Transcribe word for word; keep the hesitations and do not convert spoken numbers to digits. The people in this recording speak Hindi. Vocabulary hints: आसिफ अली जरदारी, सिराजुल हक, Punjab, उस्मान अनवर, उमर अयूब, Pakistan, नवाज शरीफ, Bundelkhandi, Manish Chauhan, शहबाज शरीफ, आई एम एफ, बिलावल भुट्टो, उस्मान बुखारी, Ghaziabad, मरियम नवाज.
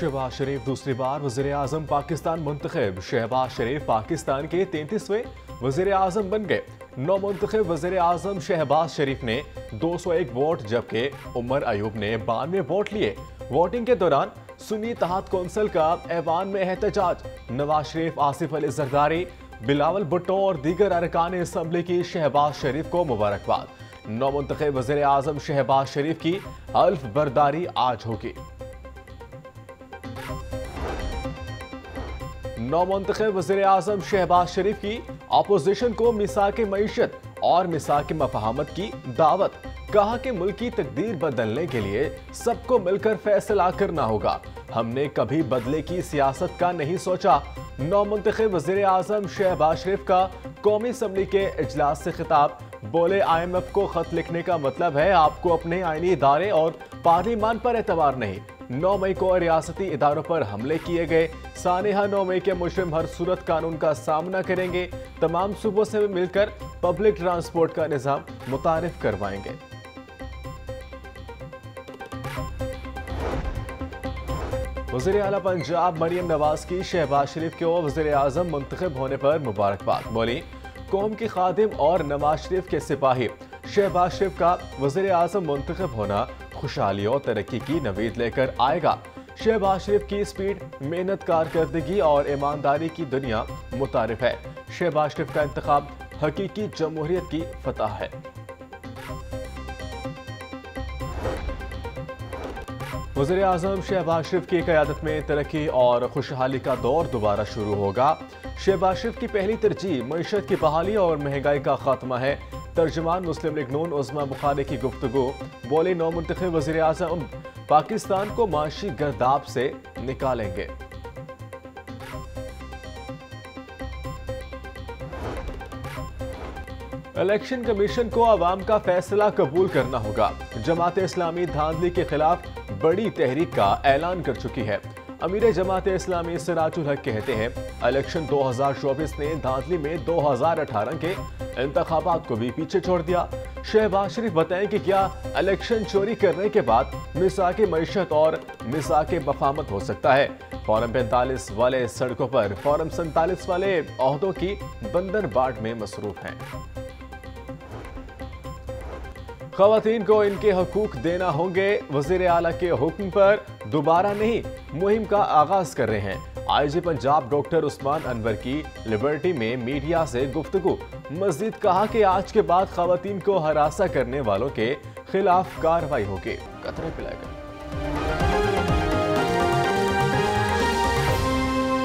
शहबाज शरीफ दूसरी बार वज़ीर आज़म पाकिस्तान मुंतखब। शहबाज शरीफ पाकिस्तान के तैंतीसवें वज़ीर आज़म बन गए। नौ मुंतखब वज़ीर आज़म शहबाज शरीफ ने दो सौ एक वोट जबकि उमर अयूब ने बानवे वोट लिए। वोटिंग के दौरान सुन्नी तहत कौंसिल का ऐवान में एहतजाज। नवाज शरीफ, आसिफ अली जरदारी, बिलावल भुट्टो और दीगर अरकान असम्बली की शहबाज शरीफ को मुबारकबाद। नौ मुंतखब वज़ीर आज़म शहबाज शरीफ की हल्फ बर्दारी आज होगी। नौ मुंतखब वज़ीर आज़म शहबाज शरीफ की अपोजिशन को मिसाके मईशत और मिसाके मफाहमत की दावत। कहा कि मुल्क की तकदीर बदलने के लिए सबको मिलकर फैसला करना होगा। हमने कभी बदले की सियासत का नहीं सोचा। नौ मुंतखब वज़ीर आज़म शहबाज शरीफ का कौमी असम्बली के इजलास से खिताब। बोले, आई एम एफ को खत लिखने का मतलब है आपको अपने आइनी इदारे और पार्लिमान पर एतबार नहीं। नौ मई को रियासती इदारों पर हमले किए गए। सानेहा नौ मई के मुजरिम हर सूरत कानून का सामना करेंगे। तमाम सूबों से मिलकर पब्लिक ट्रांसपोर्ट का निज़ाम मुतारिफ करवाएंगे। वज़ीर आला पंजाब मरियम नवाज की शहबाज शरीफ के वज़ीर आज़म मुंतखब होने पर मुबारकबाद। बोली, कौम की खादिम और नवाज शरीफ के सिपाही। शहबाज शरीफ का वज़ीर आज़म मुंतखब होना खुशहाली और तरक्की की नवीद लेकर आएगा। शहबाज शरीफ की स्पीड, मेहनत, कारकर्दगी और ईमानदारी की दुनिया मुतारिफ है। शहबाज शरीफ का इंतखाब हकीकी जमहूरियत की फतह है। वज़ीर आज़म शहबाज शरीफ की क़यादत में तरक्की और खुशहाली का दौर दोबारा शुरू होगा। शहबाज शरीफ की पहली तरजीह मईशत की बहाली और महंगाई का खात्मा है। तर्जुमान मुस्लिम लीग नून उस्मान बुखारी की गुफ्तगू। बोले, नौ मुंतखब वज़ीर आज़म पाकिस्तान को माशी गर्दाब से निकालेंगे। इलेक्शन कमीशन को आवाम का फैसला कबूल करना होगा। जमात इस्लामी धांधली के खिलाफ बड़ी तहरीक का ऐलान कर चुकी है। अमीर जमात इस्लामी सिराजुल हक कहते हैं, इलेक्शन दो हज़ार चौबीस ने धांधली में दो हज़ार अठारह के इंतखाबात को भी पीछे छोड़ दिया। शहबाज शरीफ बताएं कि क्या इलेक्शन चोरी करने के बाद मिसाके मईशत और मिसाके मफामत हो सकता है। फॉरम पैंतालीस वाले सड़कों पर, फॉरम सैंतालीस वाले अहदों की बंदरबाट में मसरूफ हैं। खवातीन को इनके हकूक देना होंगे। वज़ीर आला के हुक्म पर दोबारा नहीं, मुहिम का आगाज कर रहे हैं। I G Punjab doctor उस्मान अनवर की लिबर्टी में मीडिया से गुफ्तगू। मज़ीद कहा कि आज के बाद खवातीन को हरासा करने वालों के खिलाफ कार्रवाई होगी। कतरे पिलाएगा।